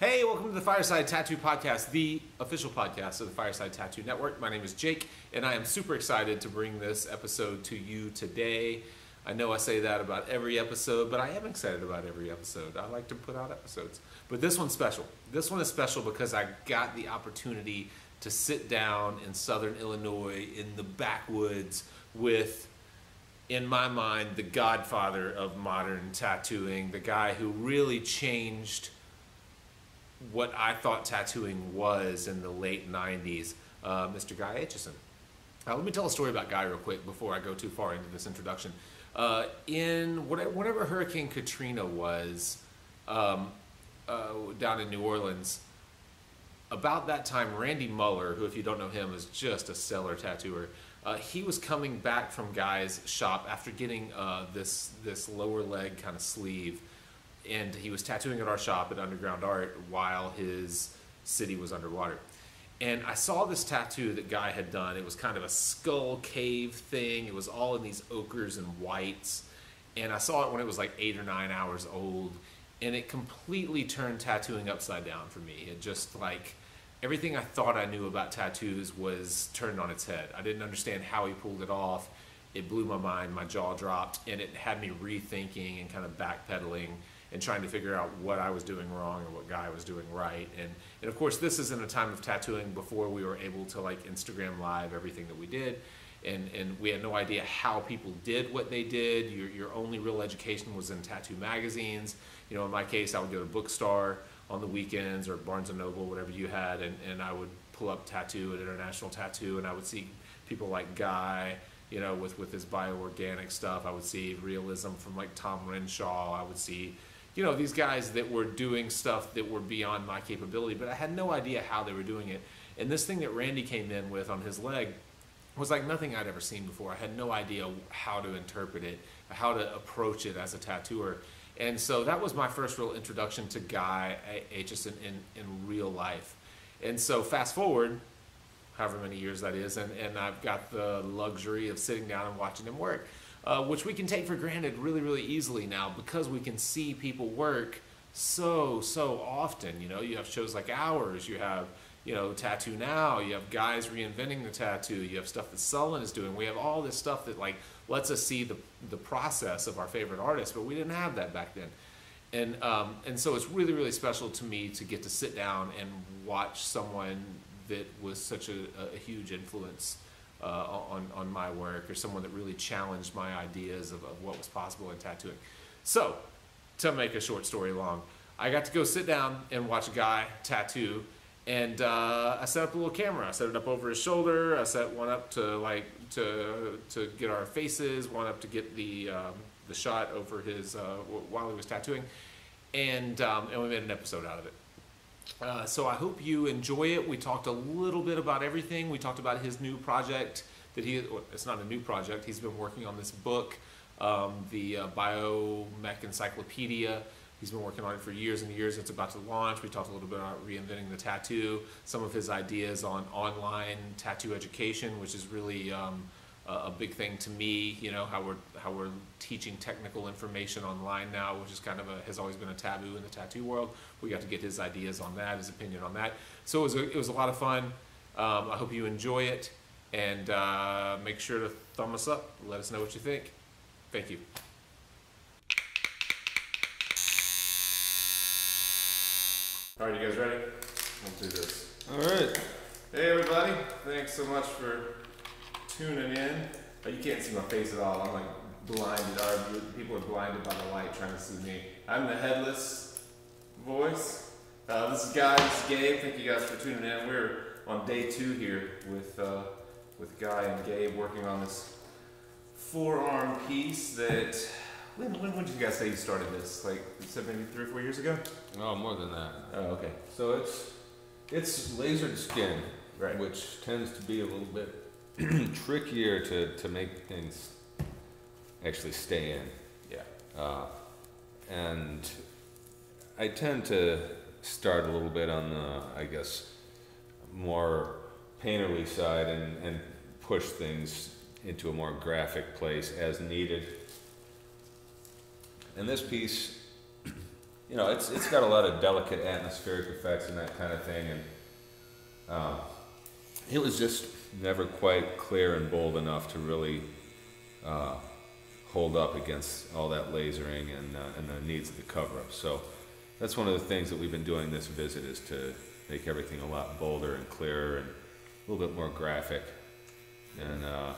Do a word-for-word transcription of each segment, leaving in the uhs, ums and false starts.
Hey, welcome to the Fireside Tattoo Podcast, the official podcast of the Fireside Tattoo Network. My name is Jake, and I am super excited to bring this episode to you today. I know I say that about every episode, but I am excited about every episode. I like to put out episodes. But this one's special. This one is special because I got the opportunity to sit down in Southern Illinois in the backwoods with, in my mind, the godfather of modern tattooing, the guy who really changed what I thought tattooing was in the late nineties, uh, Mister Guy Aitchison. Now, let me tell a story about Guy real quick before I go too far into this introduction. Uh, in whatever Hurricane Katrina was um, uh, down in New Orleans, about that time, Randy Muller, who if you don't know him is just a stellar tattooer, uh, he was coming back from Guy's shop after getting uh, this, this lower leg kind of sleeve. And he was tattooing at our shop at Underground Art while his city was underwater. And I saw this tattoo that Guy had done. It was kind of a skull cave thing. It was all in these ochres and whites. And I saw it when it was like eight or nine hours old. And it completely turned tattooing upside down for me. It just like, everything I thought I knew about tattoos was turned on its head. I didn't understand how he pulled it off. It blew my mind, my jaw dropped, and it had me rethinking and kind of backpedaling and trying to figure out what I was doing wrong and what Guy was doing right. And, and of course, this is in a time of tattooing before we were able to like Instagram Live everything that we did. And, and we had no idea how people did what they did. Your, your only real education was in tattoo magazines. You know, in my case, I would go to Bookstar on the weekends or Barnes and Noble, whatever you had, and, and I would pull up Tattoo and International Tattoo, and I would see people like Guy, you know, with, with his bioorganic stuff. I would see realism from like Tom Renshaw. I would see, you know, these guys that were doing stuff that were beyond my capability, but I had no idea how they were doing it. And this thing that Randy came in with on his leg was like nothing I'd ever seen before. I had no idea how to interpret it, how to approach it as a tattooer. And so that was my first real introduction to Guy Aitchison in, in real life. And so fast forward, however many years that is, and, and I've got the luxury of sitting down and watching him work. Uh, which we can take for granted really, really easily now because we can see people work so, so often. You know, you have shows like ours, you have, you know, Tattoo Now, you have guys reinventing the tattoo, you have stuff that Sullen is doing. We have all this stuff that, like, lets us see the, the process of our favorite artists, but we didn't have that back then. And, um, and so it's really, really special to me to get to sit down and watch someone that was such a, a huge influence Uh, on, on my work, or someone that really challenged my ideas of, of what was possible in tattooing. So, to make a short story long, I got to go sit down and watch a guy tattoo, and uh, I set up a little camera. I set it up over his shoulder, I set one up to like to, to get our faces, one up to get the, um, the shot over his, uh, while he was tattooing, and, um, and we made an episode out of it. Uh, so I hope you enjoy it. We talked a little bit about everything. We talked about his new project that he, it's not a new project, he's been working on this book, um, the uh, Biomech Encyclopedia. He's been working on it for years and years. It's about to launch. We talked a little bit about reinventing the tattoo, some of his ideas on online tattoo education, which is really um, a, a big thing to me, you know, how we're, how we're teaching technical information online now, which is kind of a, has always been a taboo in the tattoo world. We got to get his ideas on that, his opinion on that. So it was a, it was a lot of fun. Um, I hope you enjoy it, and uh, make sure to thumb us up. Let us know what you think. Thank you. All right, you guys ready? We'll do this. All right. Hey, everybody. Thanks so much for tuning in. Oh, you can't see my face at all. I'm like blinded. Our people are blinded by the light trying to see me. I'm the headless voice. Uh, this is Guy, this is Gabe. Thank you guys for tuning in. We're on day two here with uh, with Guy and Gabe working on this forearm piece that, when, when would you guys say you started this? Like, you said maybe three or four years ago? No, more than that. Oh, okay. So it's, it's lasered skin, right, which tends to be a little bit trickier to, to make things actually stay in. Yeah. Uh, and I tend to start a little bit on the, I guess, more painterly side and, and push things into a more graphic place as needed. And this piece you know, it's it's got a lot of delicate atmospheric effects and that kind of thing, and um, it was just never quite clear and bold enough to really uh, hold up against all that lasering and, uh, and the needs of the cover-up. So that's one of the things that we've been doing this visit, is to make everything a lot bolder and clearer and a little bit more graphic. And uh,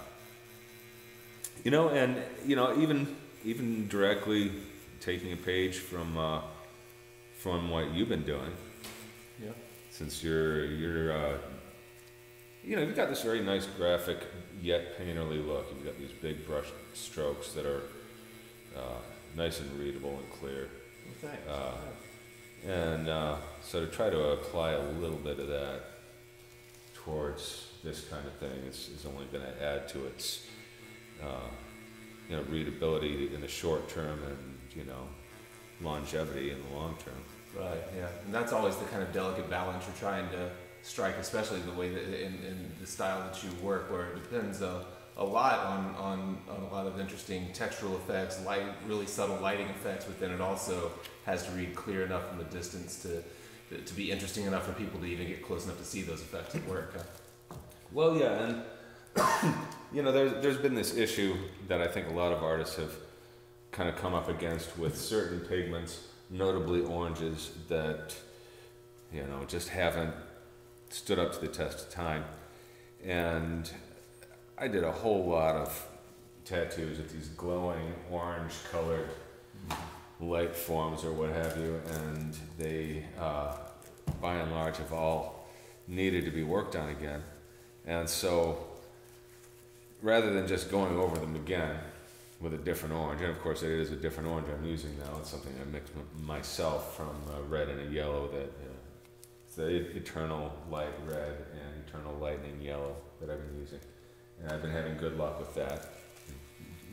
you know, and you know, even even directly taking a page from uh, from what you've been doing, yeah. Since you're you're uh, you know, you've got this very nice graphic yet painterly look. You've got these big brush strokes that are uh, nice and readable and clear. Well, thanks. Uh, and uh, so to try to apply a little bit of that towards this kind of thing is, is only going to add to its uh, you know, readability in the short term, and you know, longevity in the long term. Right. Yeah, and that's always the kind of delicate balance you're trying to strike, especially the way that in, in the style that you work, where it depends a, a lot on, on on a lot of interesting textural effects, light, really subtle lighting effects, but then it also has to read clear enough from the distance to to be interesting enough for people to even get close enough to see those effects at work. Huh? Well, yeah, and you know, there's there's been this issue that I think a lot of artists have kind of come up against with certain pigments, notably oranges, that you know just haven't stood up to the test of time. And I did a whole lot of tattoos of these glowing orange colored light forms or what have you, and they uh, by and large have all needed to be worked on again. And so rather than just going over them again with a different orange, and of course it is a different orange I'm using now, it's something I mixed myself from a red and a yellow, that uh, it's the Eternal Light Red and Eternal Lightning Yellow that I've been using, and I've been having good luck with that,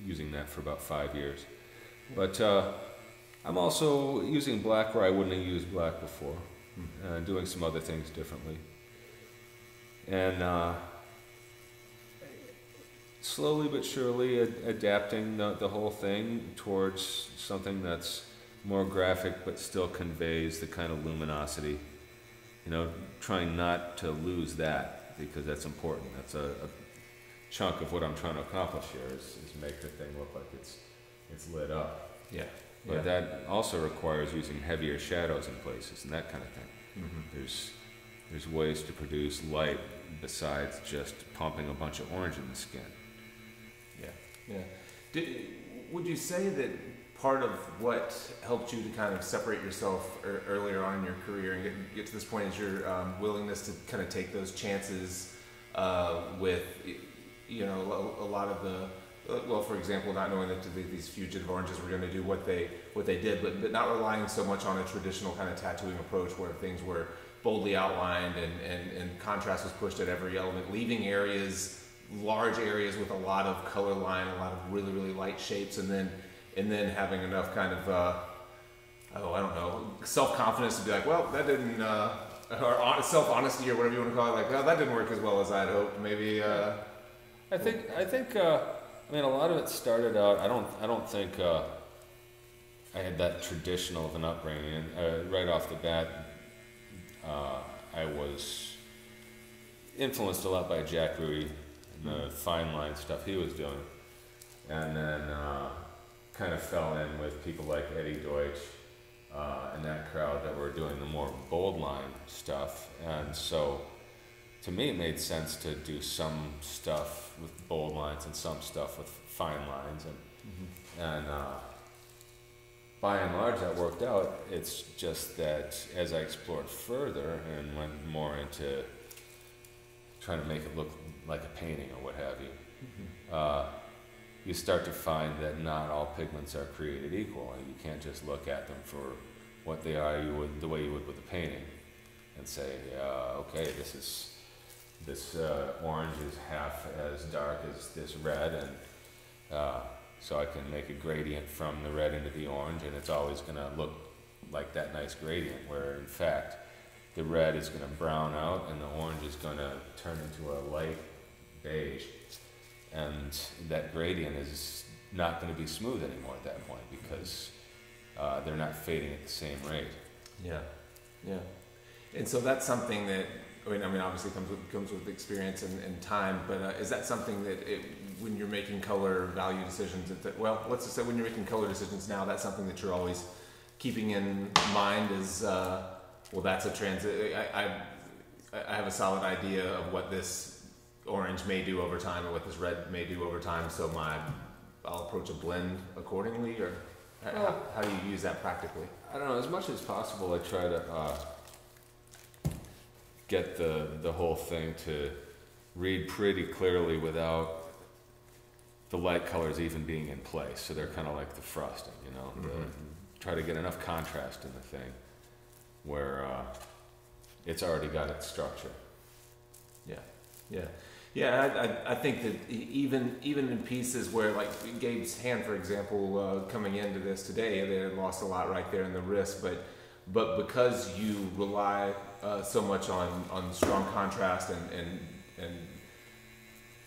using that for about five years. But uh, I'm also using black where I wouldn't have used black before, and uh, doing some other things differently, and uh, slowly but surely ad adapting the, the whole thing towards something that's more graphic but still conveys the kind of luminosity, you know, trying not to lose that, because that's important. That's a, a chunk of what I'm trying to accomplish here, is, is make the thing look like it's it's lit up. Yeah. But yeah, that also requires using heavier shadows in places and that kind of thing. Mm-hmm. There's there's ways to produce light besides just pumping a bunch of orange in the skin. Yeah. Did, would you say that part of what helped you to kind of separate yourself er, earlier on in your career and get, get to this point is your um, willingness to kind of take those chances uh, with, you know, a, a lot of the, uh, well, for example, not knowing that these fugitive oranges were going to do what they what they did, but, but not relying so much on a traditional kind of tattooing approach where things were boldly outlined and, and, and contrast was pushed at every element, leaving areas, large areas with a lot of color line, a lot of really, really light shapes, and then and then having enough kind of, uh, oh, I don't know, self-confidence to be like, well, that didn't, uh, or self-honesty or whatever you want to call it, like, well, that didn't work as well as I'd hoped, maybe. Uh, I think, I think, uh, I mean, a lot of it started out, I don't, I don't think uh, I had that traditional of an upbringing. Uh, right off the bat, uh, I was influenced a lot by Jack Rudy, the fine line stuff he was doing, and then uh, kind of fell in with people like Eddie Deutsch uh, and that crowd that were doing the more bold line stuff. And so to me it made sense to do some stuff with bold lines and some stuff with fine lines, and, mm-hmm. and uh, by and large that worked out. It's just that as I explored further and went more into trying to make it look like a painting or what have you, mm-hmm. uh, you start to find that not all pigments are created equal, and you can't just look at them for what they are, you would, the way you would with a painting, and say, uh, okay, this is this uh, orange is half as dark as this red, and uh, so I can make a gradient from the red into the orange, and it's always going to look like that nice gradient, where in fact the red is going to brown out and the orange is going to turn into a light beige, and that gradient is not going to be smooth anymore at that point, because uh, they're not fading at the same rate. Yeah, yeah. And so that's something that, I mean, I mean obviously comes with, comes with experience and, and time, but uh, is that something that it, when you're making color value decisions, that, well, let's just say when you're making color decisions now, that's something that you're always keeping in mind is, uh, well, that's a transit. I, I, I have a solid idea of what this orange may do over time or what this red may do over time, so my, I'll approach a blend accordingly, or well, how, how do you use that practically? I don't know, as much as possible I try to uh, get the, the whole thing to read pretty clearly without the light colors even being in place, so they're kind of like the frosting, you know? Mm-hmm. the, try to get enough contrast in the thing where uh, it's already got its structure. Yeah, yeah. Yeah, I, I think that even even in pieces where, like Gabe's hand, for example, uh, coming into this today, they had lost a lot right there in the wrist, but but because you rely uh, so much on, on strong contrast and, and, and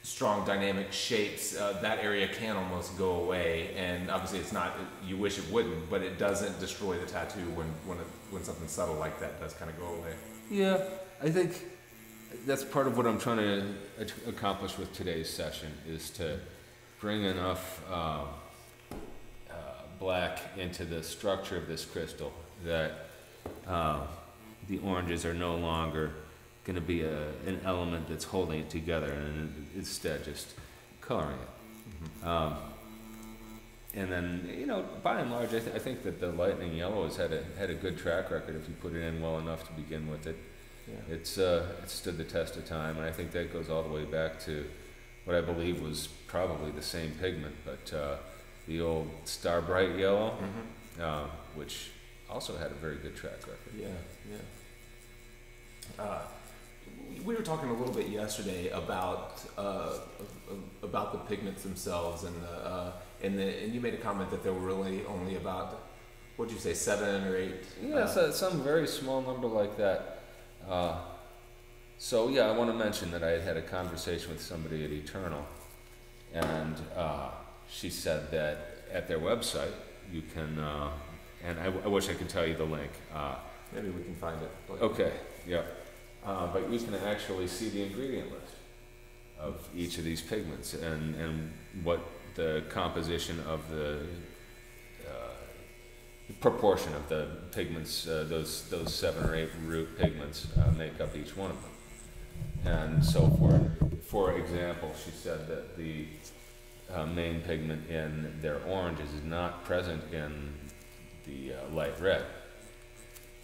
strong dynamic shapes, uh, that area can almost go away, and obviously it's not, you wish it wouldn't, but it doesn't destroy the tattoo when, when, it, when something subtle like that does kind of go away. Yeah, I think that's part of what I'm trying to accomplish with today's session, is to bring enough um, uh, black into the structure of this crystal that um, the oranges are no longer going to be a, an element that's holding it together, and instead just coloring it. Mm-hmm. um, and then, you know, by and large, I, th I think that the lightning yellow has had a, had a good track record if you put it in well enough to begin with it. Yeah. It's uh, it's stood the test of time, and I think that goes all the way back to what I believe was probably the same pigment, but uh, the old Star Bright Yellow, mm-hmm. uh, which also had a very good track record. Yeah, yeah. Uh, we were talking a little bit yesterday about uh, about the pigments themselves, and the, uh, and the, and you made a comment that there were really only about, what did you say, seven or eight? Yeah, uh, so some very small number like that. Uh, so yeah, I want to mention that I had had a conversation with somebody at Eternal, and uh, she said that at their website you can, uh, and I, w I wish I could tell you the link. Uh, Maybe we can find it. Later. Okay, yeah. Uh, but you can actually see the ingredient list of each of these pigments and, and what the composition of the proportion of the pigments, uh, those those seven or eight root pigments uh, make up each one of them. And so for, for example, she said that the uh, main pigment in their oranges is not present in the uh, light red,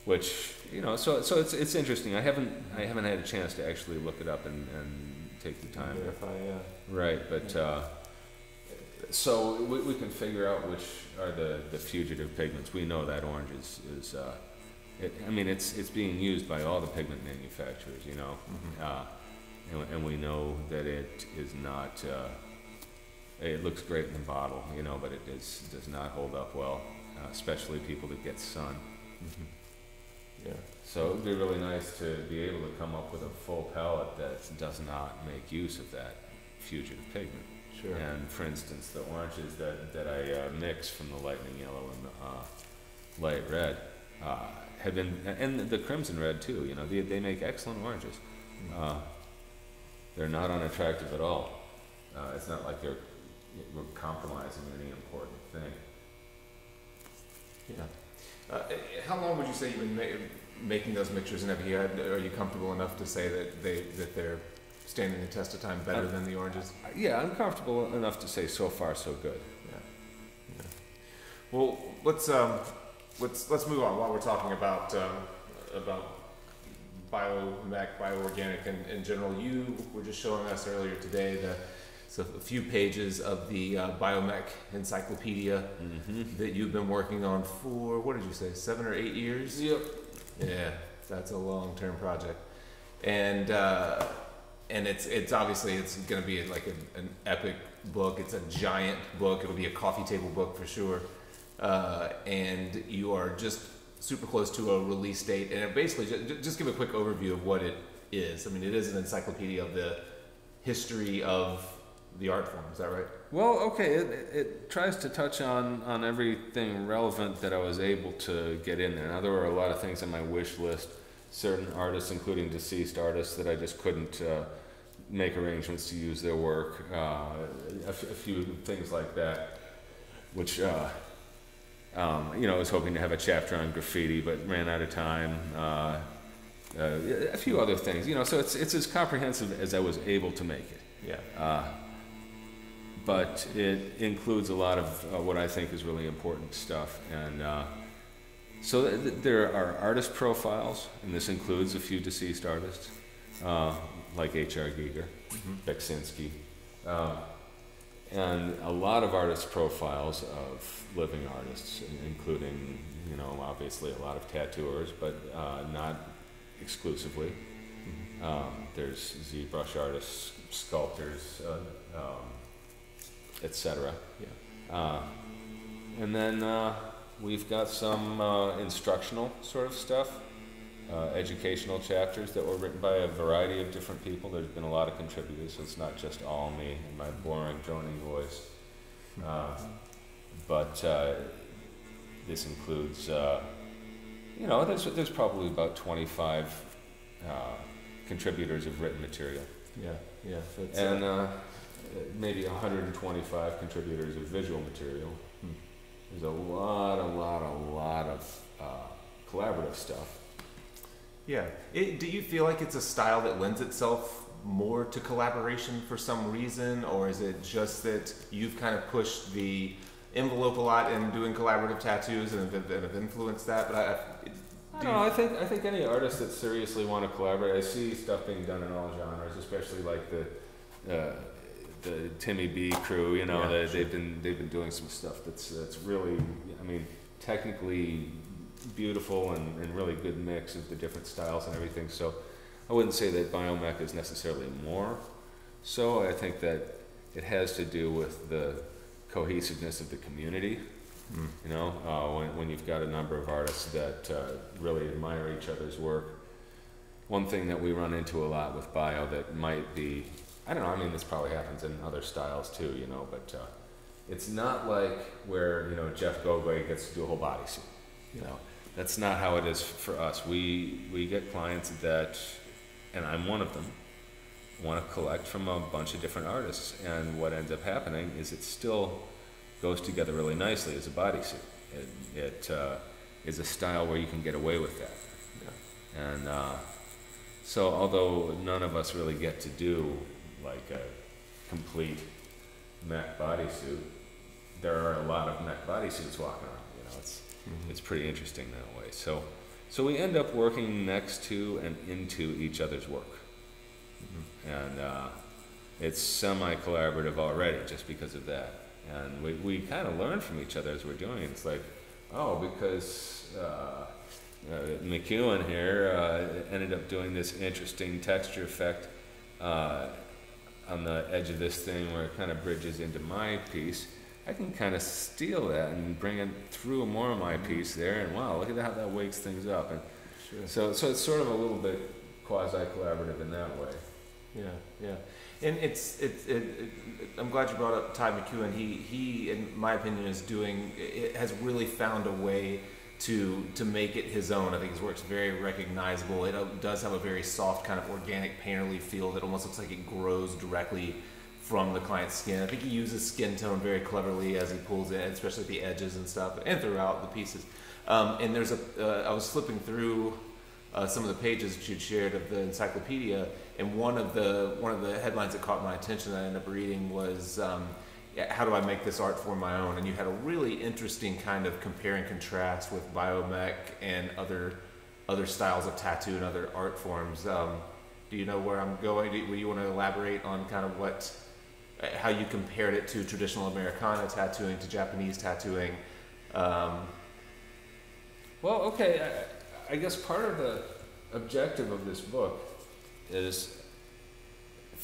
which, you know, so so it's it's interesting. I haven't I haven't had a chance to actually look it up and, and take the time. Verify, yeah. Right, but uh, so we, we can figure out which are the, the fugitive pigments. We know that orange is, is uh, it, I mean, it's it's being used by all the pigment manufacturers, you know, mm-hmm. uh, and, and we know that it is not, uh, it looks great in the bottle, you know, but it is, does not hold up well, uh, especially people that get sun. Mm-hmm. Yeah. So it would be really nice to be able to come up with a full palette that does not make use of that fugitive pigment. Sure. And for instance, the oranges that, that I uh, mix from the lightning yellow and the uh, light red uh, have been, and the crimson red too, you know, they, they make excellent oranges. Mm-hmm. uh, they're not unattractive at all. Uh, it's not like they're we're compromising any important thing. Yeah. Uh, how long would you say you've been ma making those mixtures, and have you had, are you comfortable enough to say that, they, that they're standing the test of time better I'm, than the oranges? Yeah, I'm comfortable enough to say so far so good. Yeah. Yeah. Well, let's um, let's let's move on while we're talking about um, about biomech, bioorganic, in, in general. You were just showing us earlier today the so a few pages of the uh, Biomech Encyclopedia, mm-hmm. that you've been working on for, what did you say, seven or eight years? Yep. Yeah, that's a long-term project, and. Uh, And it's it's obviously it's going to be like a, an epic book. It's a giant book. It'll be a coffee table book for sure. Uh, and you are just super close to a release date. And it basically, just, just give a quick overview of what it is. I mean, it is an encyclopedia of the history of the art form. Is that right? Well, okay. It, it, it tries to touch on, on everything relevant that I was able to get in there. Now, there were a lot of things on my wish list, certain artists, including deceased artists, that I just couldn't uh, make arrangements to use their work, uh, a, f a few things like that, which, uh, um, you know, I was hoping to have a chapter on graffiti, but ran out of time. Uh, Uh, a few other things, you know, so it's, it's as comprehensive as I was able to make it. Yeah. Uh, but it includes a lot of uh, what I think is really important stuff. And uh, so th th there are artist profiles, and this includes a few deceased artists, uh, like H R Giger, mm-hmm. Beksinski, uh, and a lot of artist profiles of living artists, including, you know, obviously a lot of tattooers, but uh, not exclusively. Mm-hmm. Um, there's Z Brush artists, sculptors, uh, um, et cetera. Yeah. Uh, and then uh, we've got some uh, instructional sort of stuff, uh, educational chapters that were written by a variety of different people. There's been a lot of contributors, so it's not just all me and my boring droning voice. Uh, but uh, this includes. Uh, You know, there's, there's probably about twenty-five uh, contributors of written material. Yeah, yeah. That's and uh, maybe one hundred twenty-five contributors of visual material. Hmm. There's a lot, a lot, a lot of uh, collaborative stuff. Yeah. It, do you feel like it's a style that lends itself more to collaboration for some reason, or is it just that you've kind of pushed the envelope a lot in doing collaborative tattoos and have, and have influenced that? But I, it, I don't know. I think I think any artist that seriously want to collaborate, I see stuff being done in all genres, especially like the uh, the Timmy B crew. You know, yeah, the, sure. they've been they've been doing some stuff that's that's really, I mean, technically beautiful and, and really good mix of the different styles and everything. So I wouldn't say that Biomech is necessarily more. So I think that it has to do with the cohesiveness of the community. Mm. You know, uh, when, when you've got a number of artists that uh, really admire each other's work. One thing that we run into a lot with bio that might be, I don't know, I mean this probably happens in other styles too, you know, but uh, it's not like where, you know, Jeff Gogoi gets to do a whole body suit. You know, that's not how it is for us. We, we get clients that, and I'm one of them, want to collect from a bunch of different artists, and what ends up happening is it still goes together really nicely as a bodysuit. It, it uh, is a style where you can get away with that. Yeah. And uh, so although none of us really get to do like a complete mech bodysuit, there are a lot of mech bodysuits walking around. You know, it's, mm-hmm. it's pretty interesting that way. So, so we end up working next to and into each other's work. Mm-hmm. And uh, it's semi-collaborative already just because of that. And we, we kind of learn from each other as we're doing it. It's like, oh, because uh, uh, McKeown here uh, ended up doing this interesting texture effect uh, on the edge of this thing where it kind of bridges into my piece. I can kind of steal that and bring it through more of my mm-hmm. piece there. And wow, look at how that wakes things up. And sure. so, so it's sort of a little bit quasi-collaborative in that way. Yeah, yeah, and it's it's. It, it, I'm glad you brought up Ty McKeown. He he, in my opinion, is doing it, has really found a way to to make it his own. I think his work's very recognizable. It does have a very soft kind of organic painterly feel that almost looks like it grows directly from the client's skin. I think he uses skin tone very cleverly as he pulls it, especially at the edges and stuff, and throughout the pieces. Um, and there's a. Uh, I was flipping through. Uh, some of the pages that you'd shared of the encyclopedia, and one of the one of the headlines that caught my attention that I ended up reading was um, how do I make this art form my own? And you had a really interesting kind of compare and contrast with Biomech and other other styles of tattoo and other art forms. Um, do you know where I'm going? Do you, you want to elaborate on kind of what how you compared it to traditional Americana tattooing, to Japanese tattooing? Um, well, okay. I I guess part of the objective of this book is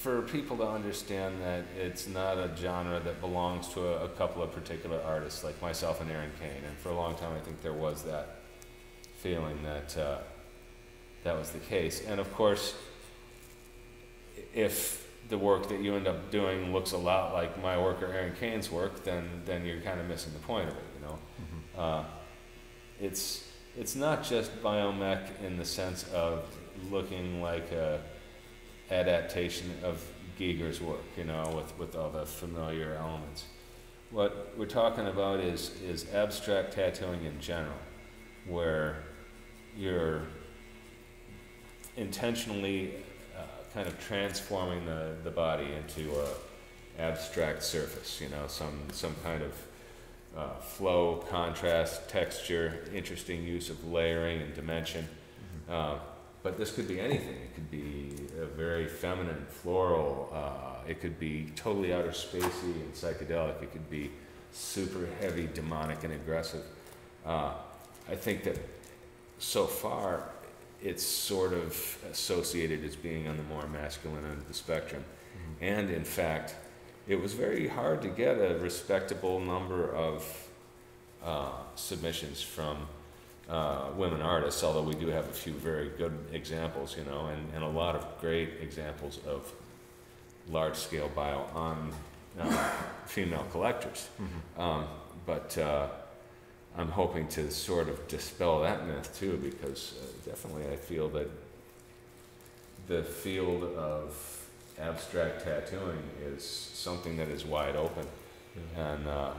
for people to understand that it's not a genre that belongs to a, a couple of particular artists like myself and Aaron Kane. And for a long time I think there was that feeling that uh, that was the case. And of course, if the work that you end up doing looks a lot like my work or Aaron Kane's work, then then you're kind of missing the point of it, you know. Mm-hmm. uh, it's it's not just biomech in the sense of looking like a adaptation of Giger's work, you know, with with all the familiar elements. What we're talking about is is abstract tattooing in general, where you're intentionally uh, kind of transforming the, the body into a abstract surface, you know, some, some kind of uh, flow, contrast, texture, interesting use of layering and dimension. Mm-hmm. uh, but this could be anything. It could be a very feminine, floral, uh, it could be totally outer spacey and psychedelic, it could be super heavy, demonic and aggressive. Uh, I think that so far it's sort of associated as being on the more masculine end of the spectrum. Mm-hmm. And in fact, it was very hard to get a respectable number of uh, submissions from uh, women artists, although we do have a few very good examples, you know, and, and a lot of great examples of large-scale bio on uh, female collectors. Mm-hmm. um, but uh, I'm hoping to sort of dispel that myth too, because uh, definitely I feel that the field of abstract tattooing is something that is wide open. Mm-hmm. And uh,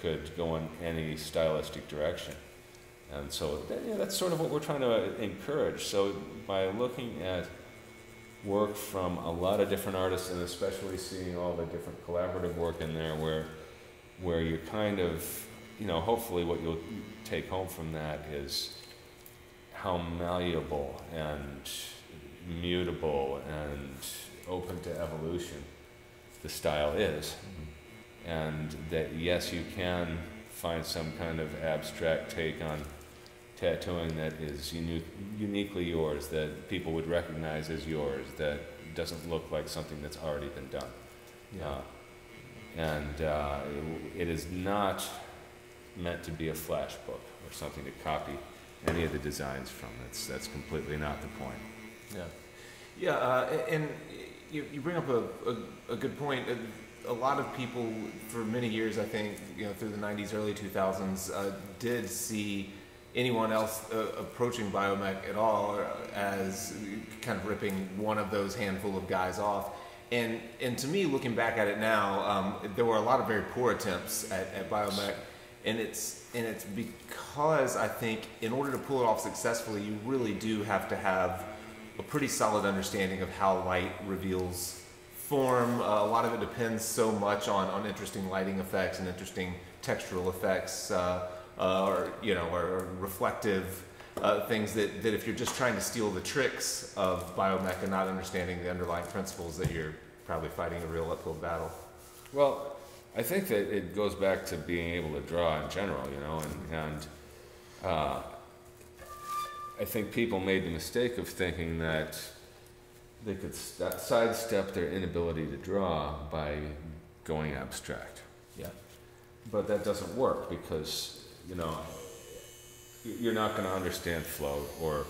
could go in any stylistic direction. And so that, yeah, that's sort of what we're trying to encourage. So by looking at work from a lot of different artists, and especially seeing all the different collaborative work in there, where where you're kind of, you know, hopefully what you'll take home from that is how malleable and mutable and open to evolution the style is. Mm-hmm. And that, yes, you can find some kind of abstract take on tattooing that is uni uniquely yours, that people would recognize as yours, that doesn't look like something that's already been done. Yeah. Uh, and uh, it, it is not meant to be a flash book or something to copy any of the designs from. That's that's completely not the point. Yeah, yeah, uh, and you, you bring up a, a, a good point. A lot of people, for many years, I think, you know, through the nineties, early two thousands, uh, did see anyone else uh, approaching biomech at all as kind of ripping one of those handful of guys off. And and to me, looking back at it now, um, there were a lot of very poor attempts at, at biomech. And it's and it's because I think in order to pull it off successfully, you really do have to have a pretty solid understanding of how light reveals form. Uh, a lot of it depends so much on, on interesting lighting effects and interesting textural effects, uh, uh, or you know, or, or reflective uh, things that, that if you're just trying to steal the tricks of biomech and not understanding the underlying principles, that you're probably fighting a real uphill battle. Well, I think that it goes back to being able to draw in general, you know, and, and uh, I think people made the mistake of thinking that they could st sidestep their inability to draw by going abstract. Yeah. But that doesn't work because, you know, you're not going to understand flow or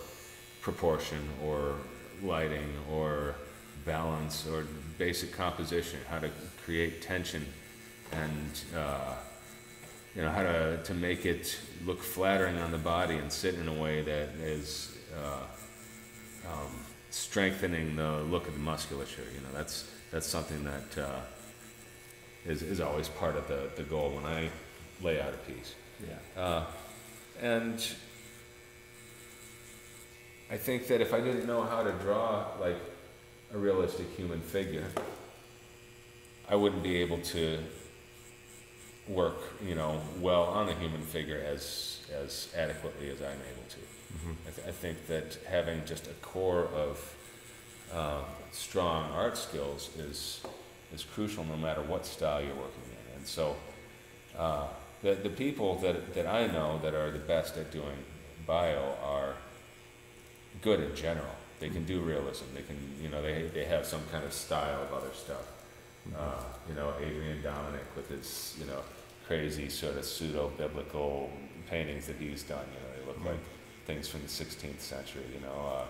proportion or lighting or balance or basic composition, how to create tension. And uh, you know, how to, to make it look flattering on the body and sit in a way that is uh, um, strengthening the look of the musculature. You know, that's that's something that uh, is is always part of the the goal when I lay out a piece. Yeah. Uh, and I think that if I didn't know how to draw like a realistic human figure, I wouldn't be able to work, you know, well on a human figure as as adequately as I'm able to. Mm-hmm. I, th I think that having just a core of uh, strong art skills is is crucial no matter what style you're working in. And so uh, the the people that that I know that are the best at doing bio are good in general. They can do realism. They can, you know, they they have some kind of style of other stuff. Uh, you know, Adrian Dominic with his, you know, crazy sort of pseudo-biblical paintings that he's done, you know, they look mm-hmm. like things from the sixteenth century, you know. Uh,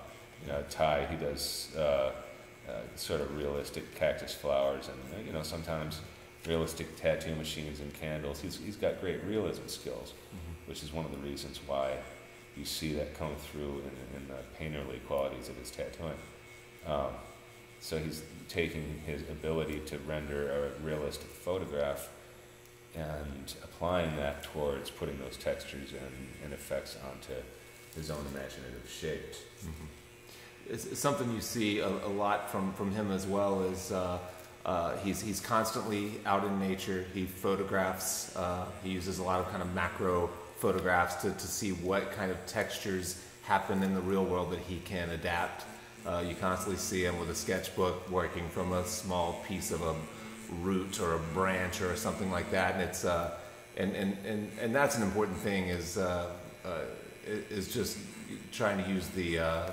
you know, Ty, he does uh, uh, sort of realistic cactus flowers and, you know, sometimes realistic tattoo machines and candles. He's he's got great realism skills, mm-hmm. which is one of the reasons why you see that come through in, in the painterly qualities of his tattooing. Um, so he's taking his ability to render a realistic photograph and applying that towards putting those textures and, and effects onto his own imaginative shapes. Mm-hmm. It's, it's something you see a, a lot from, from him as well is uh, uh, he's, he's constantly out in nature. He photographs, uh, he uses a lot of kind of macro photographs to, to see what kind of textures happen in the real world that he can adapt. Uh, you constantly see him with a sketchbook working from a small piece of a root or a branch or something like that, and it's uh, and, and and and that's an important thing is uh, uh, is just trying to use the uh,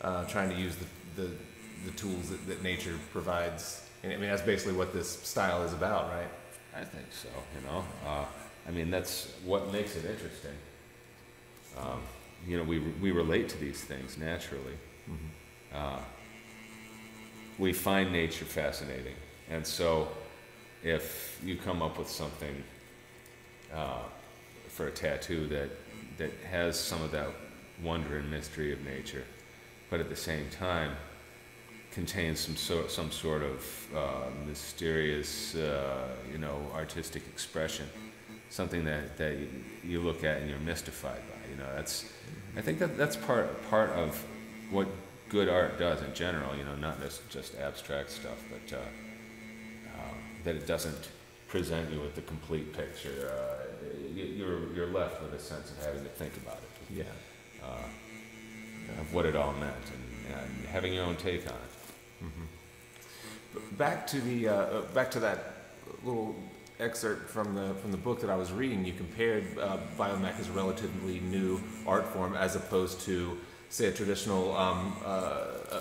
uh, trying to use the the, the tools that, that nature provides. And I mean that's basically what this style is about, right? I think so. You know, uh, I mean that's what makes it interesting. Um, you know, we we relate to these things naturally. Mm-hmm. Uh, we find nature fascinating, and so if you come up with something uh, for a tattoo that that has some of that wonder and mystery of nature, but at the same time contains some sort some sort of uh, mysterious uh, you know artistic expression, something that that you, you look at and you're mystified by. You know, that's I think that that's part part of what good art does in general, you know, not just, just abstract stuff, but uh, uh, that it doesn't present you with the complete picture. Uh, you, you're, you're left with a sense of having to think about it. Yeah. Uh, of what it all meant and, and having your own take on it. Mm-hmm. Back to the, uh, back to that little excerpt from the, from the book that I was reading, you compared uh, Biomech as a relatively new art form as opposed to say a traditional um, uh, uh,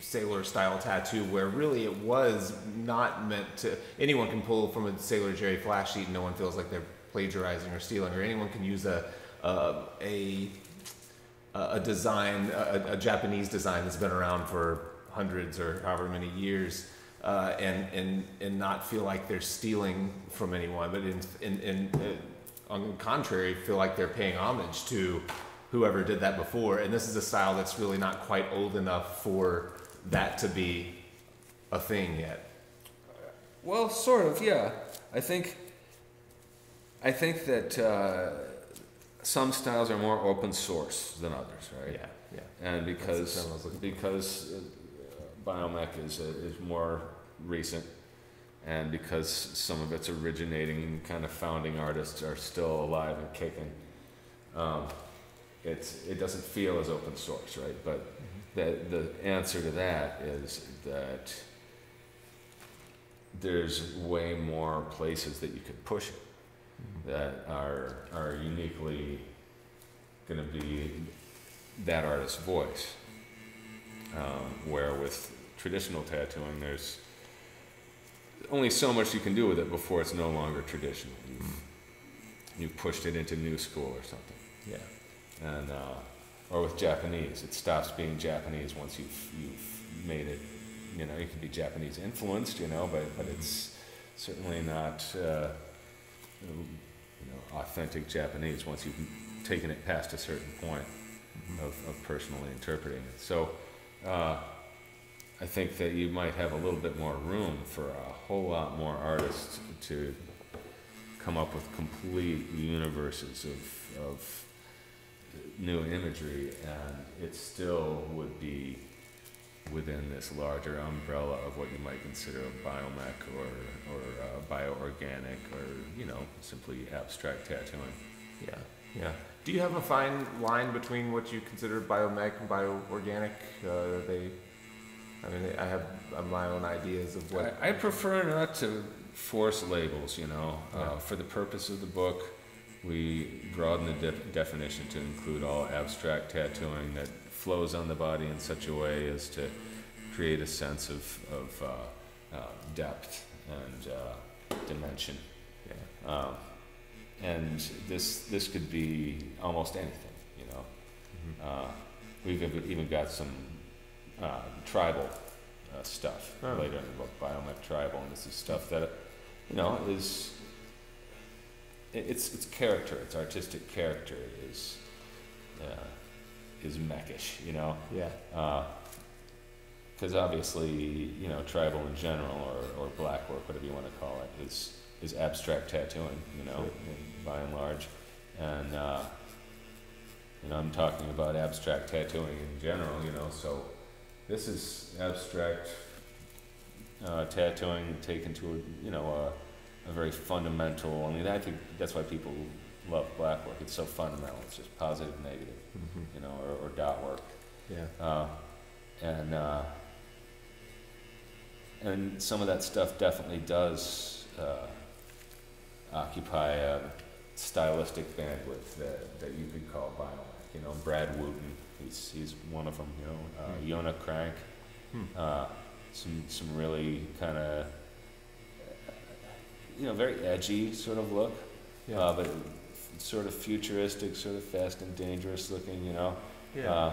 sailor style tattoo where really it was not meant to, anyone can pull from a Sailor Jerry flash sheet and no one feels like they're plagiarizing or stealing, or anyone can use a uh, a, a design, a, a Japanese design that's been around for hundreds or however many years uh, and, and, and not feel like they're stealing from anyone, but in, in, in, in, on the contrary feel like they're paying homage to whoever did that before, and this is a style that's really not quite old enough for that to be a thing yet. Well, sort of, yeah. I think, I think that uh, some styles are more open source than others, right? Yeah, yeah. And because because uh, Biomech is a, is more recent, and because some of its originating kind of founding artists are still alive and kicking. Um, It's, it doesn't feel as open source, right? But mm-hmm. the, the answer to that is that there's way more places that you could push it mm-hmm. that are, are uniquely going to be that artist's voice. Um, where with traditional tattooing, there's only so much you can do with it before it's no longer traditional. You've, mm-hmm. you've pushed it into new school or something. Yeah. And uh, or with Japanese, it stops being Japanese once you've you've made it. You know, you can be Japanese influenced, you know, but but it's certainly not uh, you know authentic Japanese once you've taken it past a certain point mm-hmm. of, of personally interpreting it. So uh, I think that you might have a little bit more room for a whole lot more artists to come up with complete universes of of. New imagery, and it still would be within this larger umbrella of what you might consider a biomech or or uh, bioorganic or you know simply abstract tattooing. Yeah, yeah. Do you have a fine line between what you consider biomech and bioorganic? Uh, are they, I mean, I have my own ideas of what. I, I prefer not to force labels. You know, uh, yeah. For the purpose of the book. We broaden the de definition to include all abstract tattooing that flows on the body in such a way as to create a sense of, of uh, uh, depth and uh, dimension. Yeah. Um, and this this could be almost anything, you know. Mm-hmm. uh, we've even got some uh, tribal uh, stuff oh. later in the book, Biomech Tribal, and this is stuff that, you know, is it, it's it's character, it's artistic character is uh, is mechish, you know. Yeah. Uh, because obviously, you know, tribal in general, or, or black work, whatever you want to call it, is is abstract tattooing, you know, sure. in, by and large. And, uh, you know, I'm talking about abstract tattooing in general, you know, so this is abstract uh, tattooing taken to, a, you know, a, a very fundamental, I mean, I think that's why people love black work. It's so fundamental. It's just positive, negative, mm-hmm. you know, or, or dot work. Yeah. Uh, and... Uh, And some of that stuff definitely does uh, occupy a stylistic bandwidth that, that you could call Biomech. You know, Brad Wooten, he's he's one of them. You know, uh, mm. Yona Crank, mm. uh, some some really kind of you know very edgy sort of look, yeah. uh, but sort of futuristic, sort of fast and dangerous looking. You know, yeah. uh,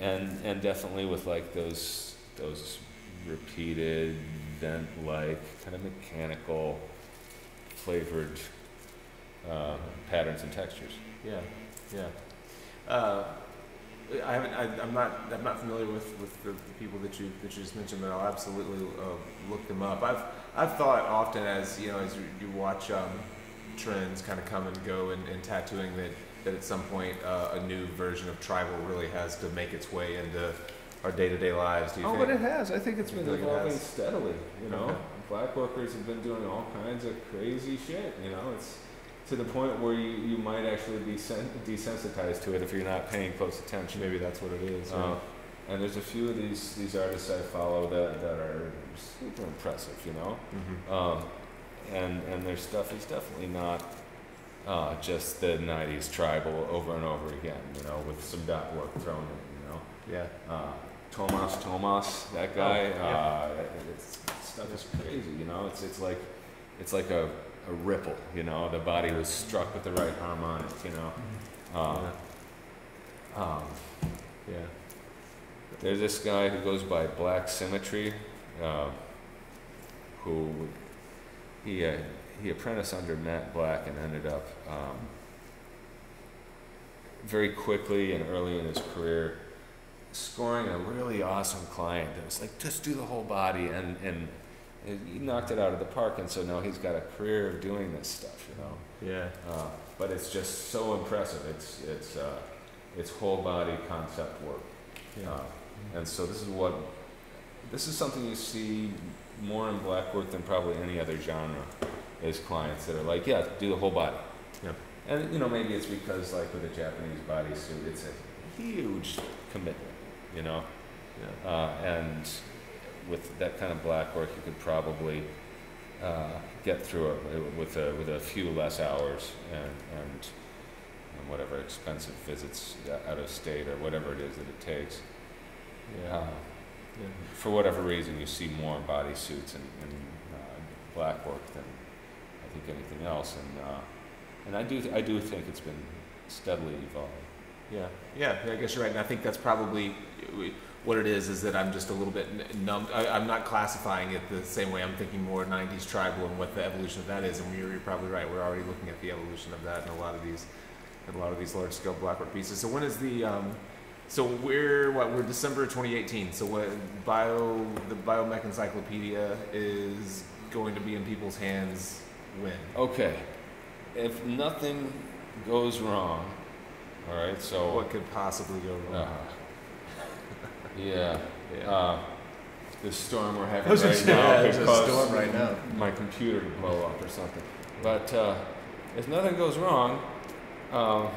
and and definitely with like those those. repeated, vent-like, kind of mechanical, flavored uh, patterns and textures. Yeah, yeah. Uh, I haven't. I, I'm not. I'm not familiar with, with the, the people that you that you just mentioned, but I'll absolutely uh, look them up. I've I've thought often as you know as you, you watch um, trends kind of come and go in, in tattooing that that at some point uh, a new version of tribal really has to make its way into our day-to-day lives, do you oh, think? Oh, but it has. I think it's been evolving steadily, you know? Okay. Black workers have been doing all kinds of crazy shit, you know? It's to the point where you, you might actually be sen desensitized to it if you're not paying close attention. Maybe that's what it is. Uh, right? And there's a few of these, these artists I follow that, that are super impressive, you know? Mm-hmm. um, and, and their stuff is definitely not uh, just the nineties tribal over and over again, you know, with some dot work thrown in, you know? Yeah. Uh, Tomas Tomas, that guy, oh, yeah. uh, it's, it's stuff is crazy, you know, it's, it's like, it's like a, a ripple, you know, the body was struck with the right harmonic, you know, um, yeah. Um, yeah, there's this guy who goes by Black Symmetry, uh, who, he, uh, he apprenticed under Matt Black and ended up um, very quickly and early in his career scoring a really awesome client that was like, just do the whole body, and, and he knocked it out of the park, and so now he's got a career of doing this stuff, you know? Yeah. Uh, but it's just so impressive. It's, it's, uh, it's whole body concept work. Yeah. Uh, and so this is what, this is something you see more in black work than probably any other genre, is clients that are like, yeah, do the whole body. Yeah. And, you know, maybe it's because, like, with a Japanese bodysuit, it's a huge commitment. You know, yeah. uh, and with that kind of black work, you could probably uh, get through it with a with a few less hours and, and and whatever expensive visits out of state or whatever it is that it takes. Yeah. Uh, yeah. For whatever reason, you see more bodysuits and, and uh, black work than I think anything else, and uh, and I do th I do think it's been steadily evolving. Yeah, yeah, I guess you're right, and I think that's probably what it is, is that I'm just a little bit numb. I, I'm not classifying it the same way. I'm thinking more nineties tribal and what the evolution of that is, and you're probably right. We're already looking at the evolution of that in a lot of these, in a lot of these large-scale blackboard pieces. So when is the, um, so we're, what, we're December twenty eighteen, so what, bio, the Biomech Encyclopedia is going to be in people's hands when? Okay, if nothing goes wrong, all right, so what could possibly go wrong? Uh, yeah, yeah. Uh, the storm we're having right saying, now yeah, could a cause storm right now. my computer to blow up or something. But uh, if nothing goes wrong, uh,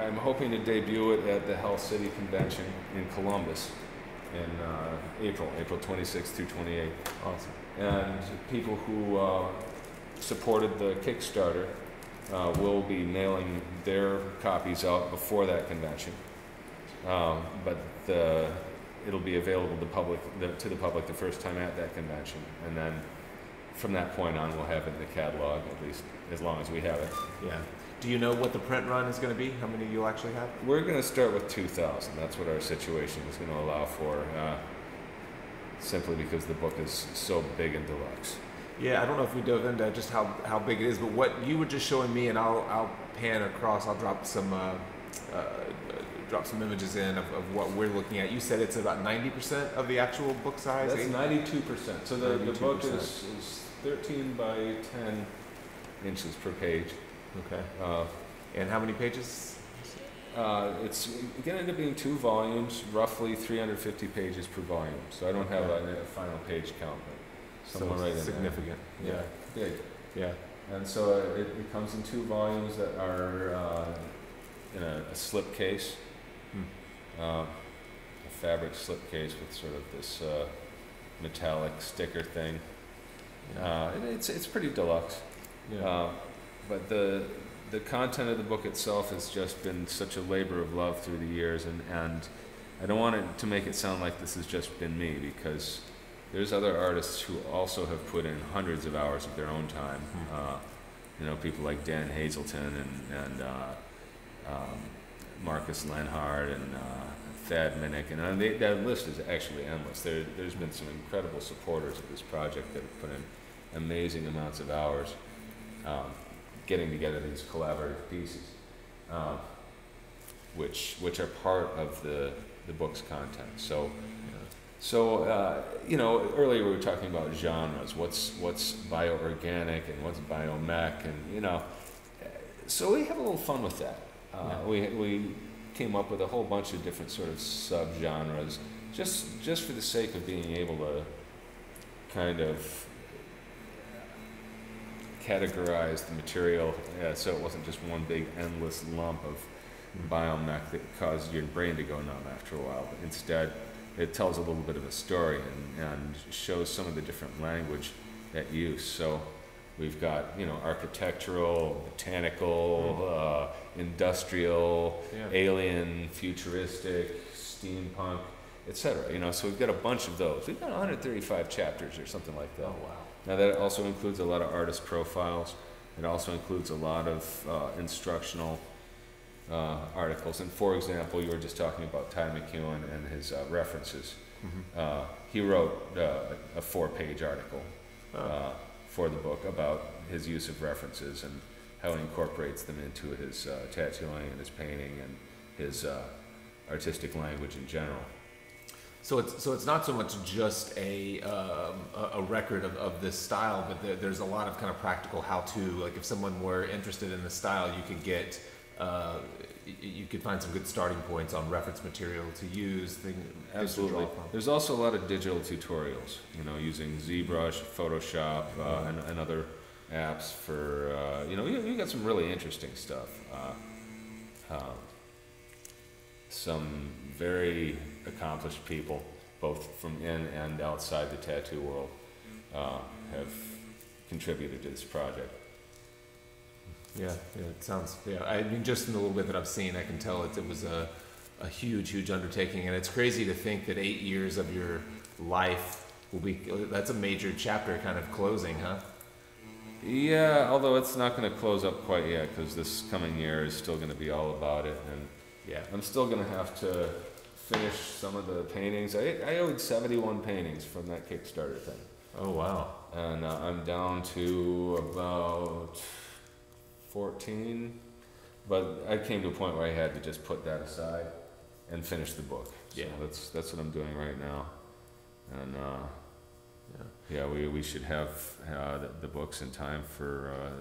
I'm hoping to debut it at the Hell City Convention in Columbus in uh, April, April twenty-sixth through twenty-eighth. Awesome. And people who uh, supported the Kickstarter. Uh, we'll be mailing their copies out before that convention, um, but the, it'll be available to, public, the, to the public the first time at that convention, and then from that point on, we'll have it in the catalog, at least as long as we have it. Yeah. Do you know what the print run is going to be? How many you'll actually have? We're going to start with two thousand. That's what our situation is going to allow for, uh, simply because the book is so big and deluxe. Yeah, I don't know if we dove into just how, how big it is, but what you were just showing me, and I'll, I'll pan across, I'll drop some uh, uh, drop some images in of, of what we're looking at. You said it's about ninety percent of the actual book size? That's ninety-two percent. So the, ninety-two percent. The book is, is thirteen by ten inches per page. Okay. Uh, and how many pages? Uh, it's going to end up being two volumes, roughly three hundred fifty pages per volume. So I don't okay. have a, a final page count, but somewhere so right significant. In there. Yeah. Big. Yeah. yeah. And so uh, it, it comes in two volumes that are uh, in a, a slip case, hmm. uh, a fabric slip case with sort of this uh, metallic sticker thing. Yeah. Uh, it, it's it's pretty deluxe. Yeah. Uh, But the the content of the book itself has just been such a labor of love through the years, and, and I don't want it to make it sound like this has just been me, because there's other artists who also have put in hundreds of hours of their own time. Mm-hmm. uh, you know, people like Dan Hazelton and, and uh, um, Marcus Lenhard and uh, Thad Minnick, and uh, they, that list is actually endless. There, there's been some incredible supporters of this project that have put in amazing amounts of hours. Um, getting together these collaborative pieces, um, which which are part of the the book's content. So, yeah. so uh, you know, earlier we were talking about genres. What's what's bioorganic and what's biomech, and you know, so we have a little fun with that. Uh, yeah. We we came up with a whole bunch of different sort of subgenres, just just for the sake of being able to kind of categorize the material, uh, so it wasn't just one big endless lump of biomech that caused your brain to go numb after a while. But instead, it tells a little bit of a story and, and shows some of the different language at use. So we've got, you know, architectural, botanical, uh, industrial, yeah. alien, futuristic, steampunk, et cetera. You know, so we've got a bunch of those. We've got one hundred thirty-five chapters or something like that. Oh wow. Now that also includes a lot of artist profiles. It also includes a lot of uh, instructional uh, articles. And for example, you were just talking about Ty McKeown and his uh, references. Mm-hmm. uh, he wrote uh, a four-page article oh. uh, for the book about his use of references and how he incorporates them into his uh, tattooing and his painting and his uh, artistic language in general. So it's so it's not so much just a um, a record of, of this style, but there, there's a lot of kind of practical how-to. Like if someone were interested in the style, you could get uh, you could find some good starting points on reference material to use. Things, Absolutely. Things to there's also a lot of digital tutorials, you know, using Z Brush, Photoshop, uh, mm-hmm. and, and other apps for uh, you know you you got some really interesting stuff. Uh, um, some very accomplished people, both from in and outside the tattoo world, uh, have contributed to this project. Yeah, yeah, it sounds, yeah, I mean, just in the little bit that I've seen, I can tell it, it was a, a huge, huge undertaking, and it's crazy to think that eight years of your life will be, that's a major chapter kind of closing, huh? Yeah, although it's not going to close up quite yet, because this coming year is still going to be all about it, and yeah, I'm still going to have to finish some of the paintings. I, I owed seventy-one paintings from that Kickstarter thing. Oh, wow. And uh, I'm down to about fourteen, but I came to a point where I had to just put that aside and finish the book. Yeah. So that's, that's what I'm doing right now. And uh, yeah, yeah, we, we should have uh, the, the books in time for uh,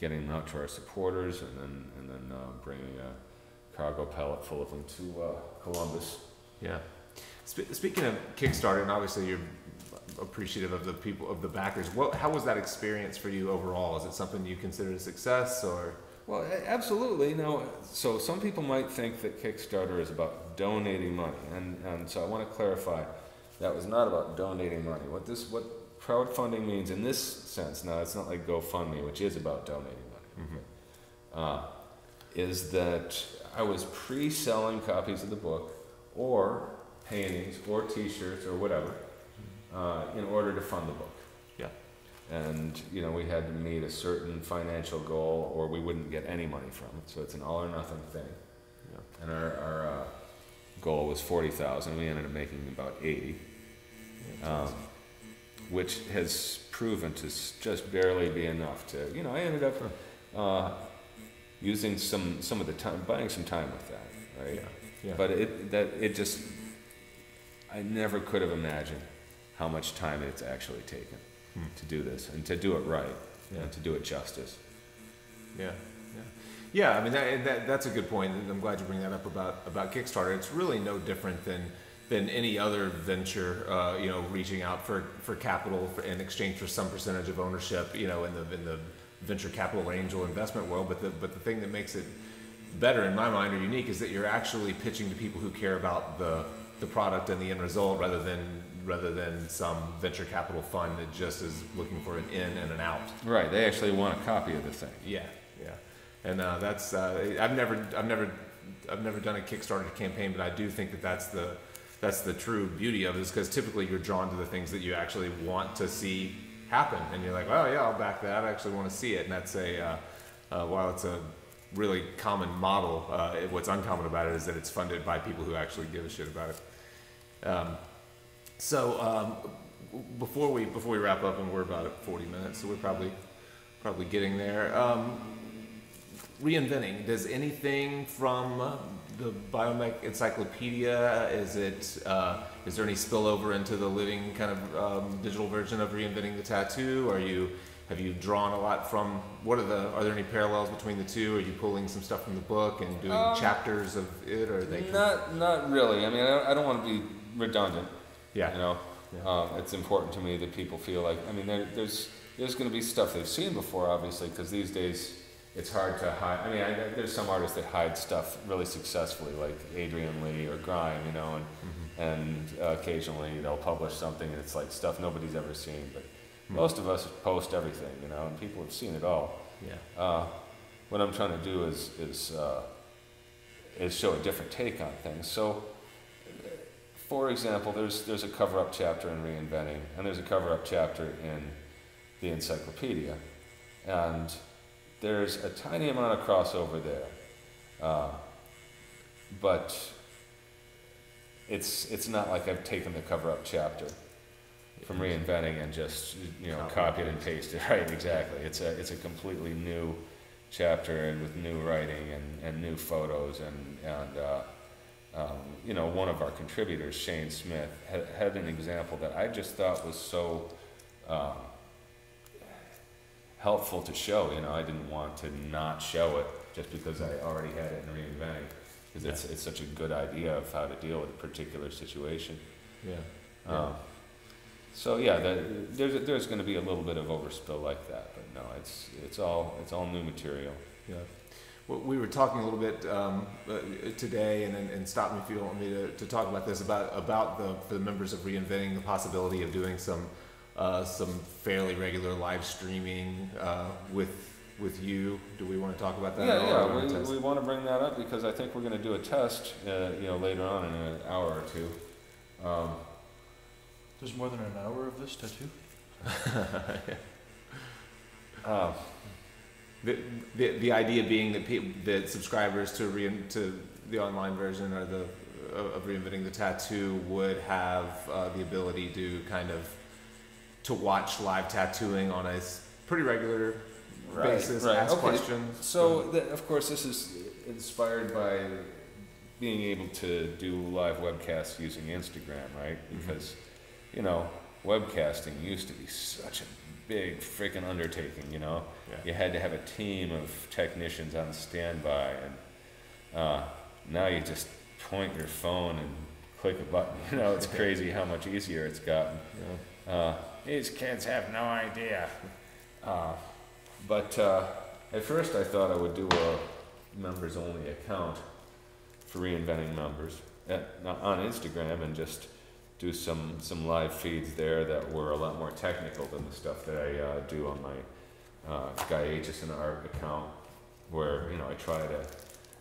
getting them out to our supporters and then, and then uh, bringing a cargo pallet full of them to uh, Columbus. Yeah. Sp speaking of Kickstarter, and obviously you're appreciative of the people, of the backers. What, how was that experience for you overall? Is it something you consider a success, or? Well, absolutely. No. So some people might think that Kickstarter is about donating money, and and so I want to clarify that was not about donating money. What this what crowdfunding means in this sense. Now it's not like GoFundMe, which is about donating money. Mm-hmm. uh, is that I was pre-selling copies of the book, or paintings, or T-shirts, or whatever, uh, in order to fund the book. Yeah. And, you know, we had to meet a certain financial goal or we wouldn't get any money from it. So it's an all or nothing thing. Yeah. And our, our uh, goal was forty thousand dollars. We ended up making about eighty, yeah, um, which has proven to just barely be enough to, you know, I ended up uh, using some, some of the time, buying some time with that, right? Yeah. Yeah. But it, that, it just, I never could have imagined how much time it's actually taken. To do this and to do it right, yeah. And to do it justice. Yeah, yeah, yeah. I mean, that, that, that's a good point. I'm glad you bring that up about about Kickstarter. It's really no different than than any other venture. Uh, you know, reaching out for for capital for, in exchange for some percentage of ownership. You know, in the in the venture capital angel investment world. But the but the thing that makes it better in my mind or unique is that you're actually pitching to people who care about the the product and the end result rather than. rather than some venture capital fund that just is looking for an in and an out. Right, they actually want a copy of the thing. Yeah, yeah. And uh, that's, uh, I've never, I've never, I've never done a Kickstarter campaign, but I do think that that's the, that's the true beauty of it, is because typically you're drawn to the things that you actually want to see happen. And you're like, oh yeah, I'll back that, I actually want to see it. And that's a, uh, uh, while it's a really common model, uh, it, what's uncommon about it is that it's funded by people who actually give a shit about it. Um, So um, before we before we wrap up, and we're about at forty minutes, so we're probably probably getting there. Um, reinventing. Does anything from the Biomech Encyclopedia? Is it uh, is there any spillover into the living kind of um, digital version of Reinventing the Tattoo? Are you have you drawn a lot from? What are the are there any parallels between the two? Are you pulling some stuff from the book and doing um, chapters of it? Or are they not not really? I mean, I don't want to be redundant. Yeah, you know, yeah. Um, it's important to me that people feel like, I mean, there, there's there's going to be stuff they've seen before, obviously, because these days it's hard to hide. I mean, I, there's some artists that hide stuff really successfully, like Adrian Lee or Grime, you know, and mm-hmm. and uh, occasionally they'll publish something and it's like stuff nobody's ever seen. But mm-hmm. most of us post everything, you know, and people have seen it all. Yeah. Uh, what I'm trying to do is is uh, is show a different take on things. So. For example, there's there's a cover-up chapter in Reinventing, and there's a cover-up chapter in the encyclopedia, and there's a tiny amount of crossover there, uh, but it's it's not like I've taken the cover-up chapter from Reinventing and just you know copied and pasted. Right, exactly. It's a it's a completely new chapter and with new writing and, and new photos and and. Uh, Um, you know, one of our contributors, Shane Smith, had, had an example that I just thought was so um, helpful to show. You know, I didn't want to not show it just because I already had it in Reinventing, because yeah. it's it's such a good idea of how to deal with a particular situation. Yeah. yeah. Um, so yeah, the, there's there's going to be a little bit of overspill like that, but no, it's it's all it's all new material. Yeah. We were talking a little bit um, uh, today, and, and stop me if you don't want me to, to talk about this, about about the, for the members of Reinventing, the possibility of doing some uh, some fairly regular live streaming uh, with with you. Do we want to talk about that? Yeah, yeah. We, want we want to bring that up because I think we're going to do a test, uh, you know, later on in an hour or two. Um, There's more than an hour of this tattoo. yeah. Um, The, the the idea being that people, that subscribers to re to the online version or the uh, of Reinventing the Tattoo would have uh, the ability to kind of to watch live tattooing on a pretty regular right, basis, right. ask okay. questions. So um, the, of course this is inspired by being able to do live webcasts using Instagram, right? Because mm-hmm. you know webcasting used to be such a big freaking undertaking, you know. Yeah. You had to have a team of technicians on standby, and uh, now you just point your phone and click a button. You know, it's crazy how much easier it's gotten. Yeah. Uh, these kids have no idea. Uh, but uh, at first, I thought I would do a members-only account for Reinventing members at, on Instagram and just. Do some some live feeds there that were a lot more technical than the stuff that I uh, do on my uh, Guy Aitchison art account, where you know I try to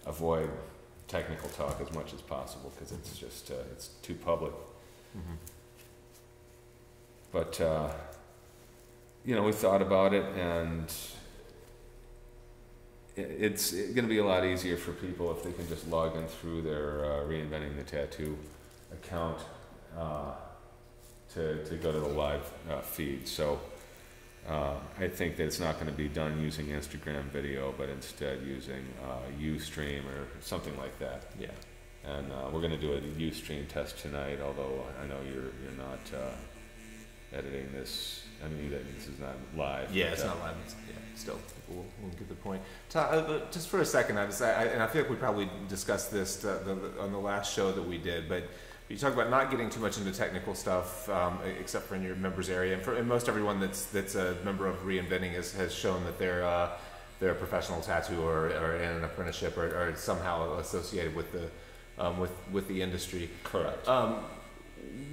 avoid technical talk as much as possible because it's just uh, it's too public. Mm-hmm. But uh, you know, we thought about it, and it's going to be a lot easier for people if they can just log in through their uh, Reinventing the Tattoo account uh, to, to go to the live uh, feed. So uh, I think that it's not going to be done using Instagram video, but instead using uh, Ustream or something like that. Yeah. And uh, we're going to do a Ustream test tonight, although I know you're, you're not uh, editing this. I mean, this is not live. Yeah, it's uh, not live. It's, yeah, still, we'll, we'll get the point. Just for a second, I just, I, and I feel like we probably discussed this uh, the, the, on the last show that we did, but you talk about not getting too much into technical stuff, um, except for in your members area, and, for, and most everyone that's that's a member of Reinventing is, has shown that they're uh, they're a professional tattooer or, or in an apprenticeship or, or somehow associated with the um, with with the industry. Correct. Um,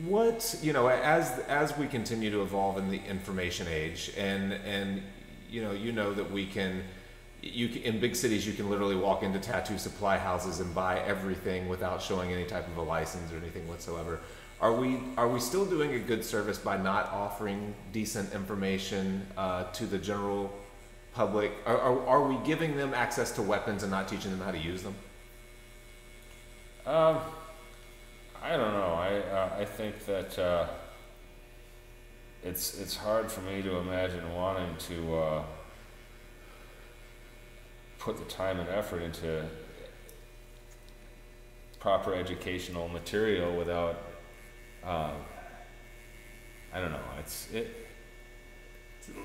What, you know, as as we continue to evolve in the information age, and and you know you know that we can, you can, in big cities you can literally walk into tattoo supply houses and buy everything without showing any type of a license or anything whatsoever. Are we are we still doing a good service by not offering decent information uh, to the general public? Are, are are we giving them access to weapons and not teaching them how to use them? Um. I don't know. I uh, I think that uh, it's it's hard for me to imagine wanting to uh, put the time and effort into proper educational material without. Um, I don't know. It's it.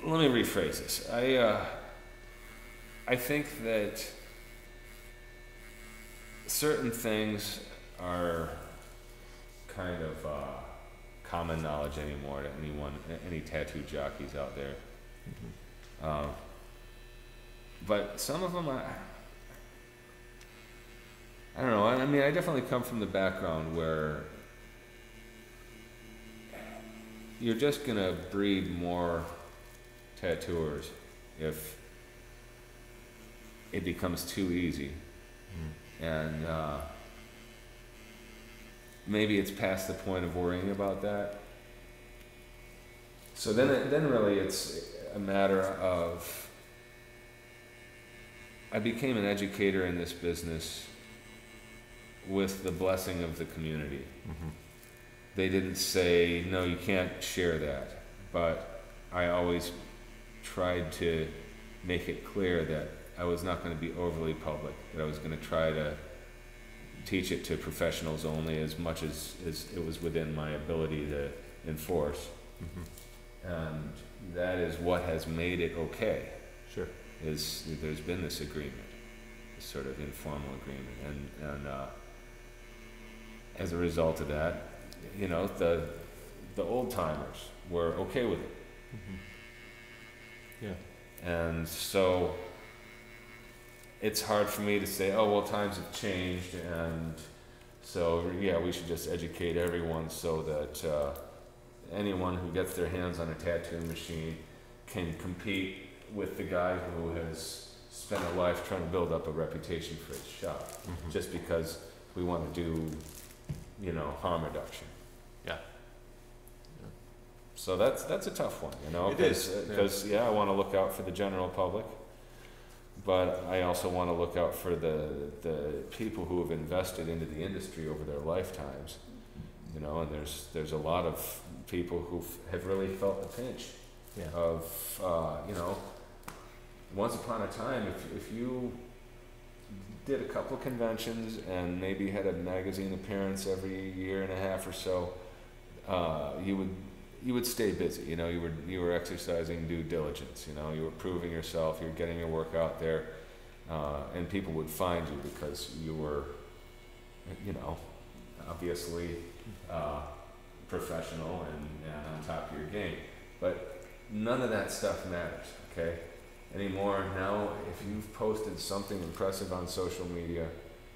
Let me rephrase this. I uh, I think that certain things are kind of uh, common knowledge anymore to anyone, any tattoo jockeys out there. Mm-hmm. um, but some of them, I, I don't know. I, I mean, I definitely come from the background where you're just gonna breed more tattooers if it becomes too easy. Mm-hmm. And uh, maybe it's past the point of worrying about that. So then, it, then really it's a matter of, I became an educator in this business with the blessing of the community. Mm-hmm. They didn't say, no, you can't share that. But I always tried to make it clear that I was not going to be overly public, that I was going to try to teach it to professionals only as much as, as it was within my ability to enforce. Mm-hmm. And that is what has made it okay. Sure. Is there's been this agreement, this sort of informal agreement. And, and uh, as a result of that, you know, the, the old timers were okay with it. Mm-hmm. Yeah. And so it's hard for me to say, oh, well, times have changed, and so, yeah, we should just educate everyone so that uh, anyone who gets their hands on a tattoo machine can compete with the guy who has spent a life trying to build up a reputation for his shop, mm-hmm. just because we want to do, you know, harm reduction. Yeah. Yeah. So that's, that's a tough one, you know? It is. Because, yeah. yeah, I want to look out for the general public. But I also want to look out for the the people who have invested into the industry over their lifetimes, you know. And there's there's a lot of people who have really felt the pinch yeah. of uh, you know. Once upon a time, if if you did a couple of conventions and maybe had a magazine appearance every year and a half or so, uh, you would you would stay busy, you know, you were, you were exercising due diligence, you know, you were proving yourself, you were getting your work out there, uh, and people would find you because you were, you know, obviously uh, professional and, and on top of your game. But none of that stuff matters, okay, anymore. Now, if you've posted something impressive on social media,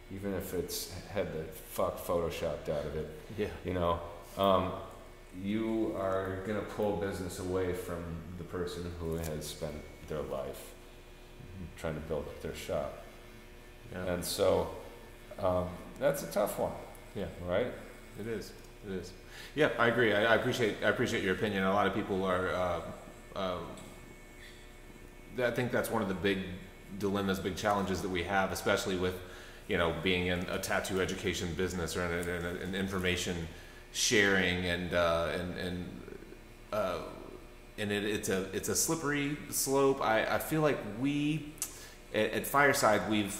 even if it's had the fuck photoshopped out of it, yeah. you know, um, you are going to pull business away from the person who has spent their life mm-hmm. trying to build up their shop. Yeah. And so um, that's a tough one. Yeah. Right? It is. It is. Yeah, I agree. I, I appreciate I appreciate your opinion. A lot of people are uh, uh, I think that's one of the big dilemmas, big challenges that we have, especially with, you know, being in a tattoo education business or in, in, in information sharing, and uh, and and uh, and it, it's a it's a slippery slope. I, I feel like we at, at Fireside we've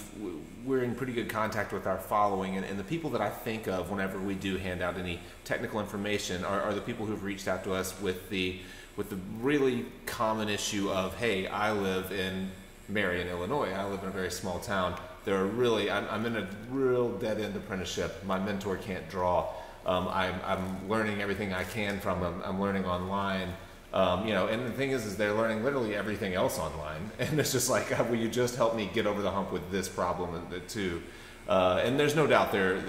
we're in pretty good contact with our following, and, and the people that I think of whenever we do hand out any technical information are, are the people who've reached out to us with the with the really common issue of, hey, I live in Marion, Illinois. I live in a very small town. There are really, I'm, I'm in a real dead-end apprenticeship. My mentor can't draw. Um, I'm, I'm learning everything I can from him. I'm learning online. Um, you know, and the thing is, is they're learning literally everything else online. And it's just like, will you just help me get over the hump with this problem too? Uh, and there's no doubt there,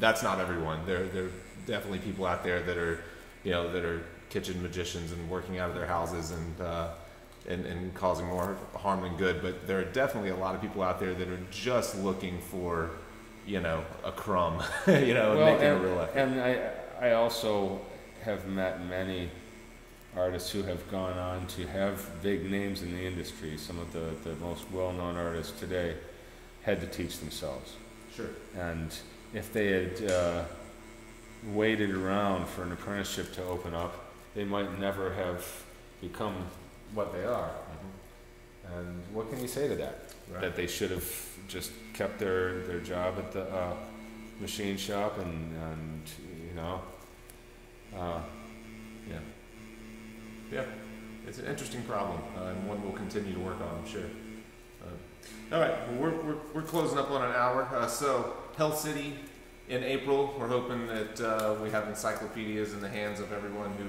that's not everyone. There, there are definitely people out there that are, you know, that are kitchen magicians and working out of their houses and, uh, and, and causing more harm than good. But there are definitely a lot of people out there that are just looking for, you know, a crumb, you know, well, making and, a real effort. And I, I also have met many artists who have gone on to have big names in the industry. Some of the, the most well-known artists today had to teach themselves. Sure. And if they had uh, waited around for an apprenticeship to open up, they might never have become what they are. Mm-hmm. And what can you say to that? Right. That they should have just kept their, their job at the uh, machine shop and, and you know, uh, yeah. Yeah, it's an interesting problem, uh, and one we'll continue to work on, I'm sure. Uh, all right, well, we're, we're, we're closing up on an hour. Uh, so, Hell City in April. We're hoping that uh, we have encyclopedias in the hands of everyone who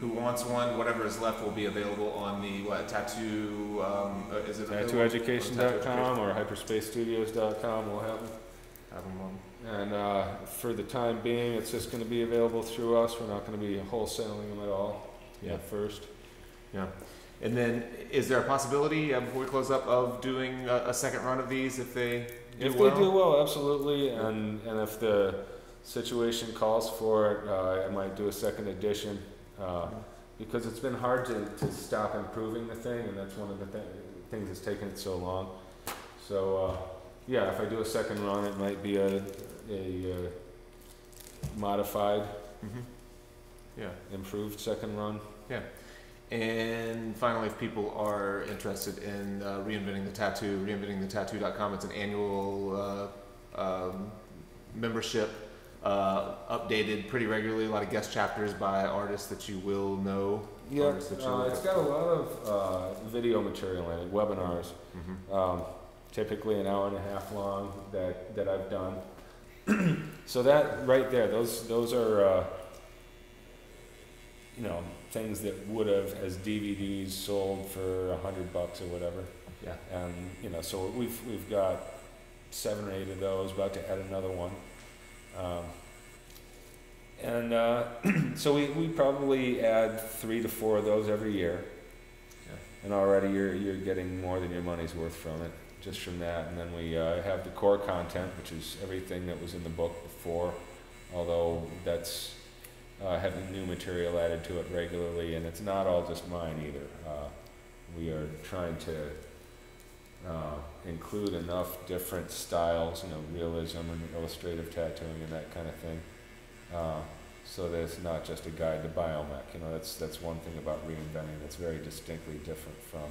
who wants one. Whatever is left will be available on the what, tattoo, um, uh, is it tattoo education dot com or hyperspace studios dot com. We'll have them. Have them on. And uh, for the time being, it's just going to be available through us. We're not going to be wholesaling them at all. Yeah. At first. Yeah. And then, is there a possibility uh, before we close up of doing a, a second run of these if they do if well? If they do well, absolutely. And and if the situation calls for it, uh, I might do a second edition. Uh, because it's been hard to, to stop improving the thing, and that's one of the th things that's taken it so long. So, uh, yeah, if I do a second run, it might be a, a uh, modified, mm-hmm. yeah, improved second run. Yeah. And finally, if people are interested in uh, Reinventing the Tattoo, reinventing the tattoo dot com, it's an annual uh, um, membership. Uh, updated pretty regularly, a lot of guest chapters by artists that you will know. Yeah, uh, it's got a lot of uh, video material in it, webinars, mm-hmm. um, typically an hour and a half long that, that I've done. So that right there, those those are uh, you know, things that would have as D V Ds sold for a hundred bucks or whatever. Yeah, and you know, so we've we've got seven or eight of those. About to add another one. Um, and uh, so we, we probably add three to four of those every year, yeah. And already you're, you're getting more than your money's worth from it, just from that. And then we uh, have the core content, which is everything that was in the book before, although that's uh, having new material added to it regularly, and it's not all just mine either. Uh, we are trying to Uh, include enough different styles, you know, realism and illustrative tattooing and that kind of thing, uh, so that it's not just a guide to Biomech. You know, that's that's one thing about Reinventing that's very distinctly different from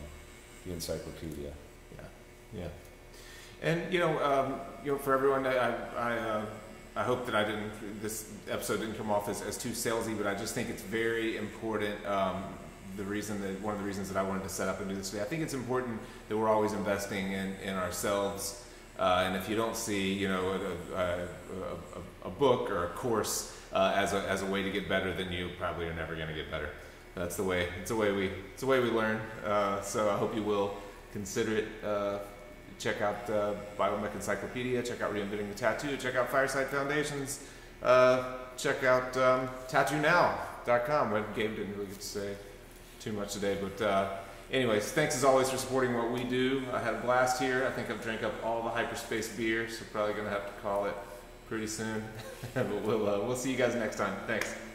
the encyclopedia. Yeah, yeah. And you know, um, you know, for everyone, I I, uh, I hope that I didn't this episode didn't come off as, as too salesy, but I just think it's very important. Um, The reason that one of the reasons that I wanted to set up and do this today, I think it's important that we're always investing in, in ourselves. Uh, and if you don't see, you know, a, a, a, a book or a course uh, as a as a way to get better, then you probably are never going to get better. That's the way. It's the way we. It's the way we learn. Uh, so I hope you will consider it. Uh, check out uh, Biomech Encyclopedia. Check out Reinventing the Tattoo. Check out Fireside Foundations. Uh, check out um, tattoo now dot com. What Gabe didn't really get to say too much today, but uh, anyways, thanks as always for supporting what we do. I had a blast here. I think I've drank up all the hyperspace beer, so probably gonna have to call it pretty soon. But we'll uh, we'll see you guys next time. Thanks.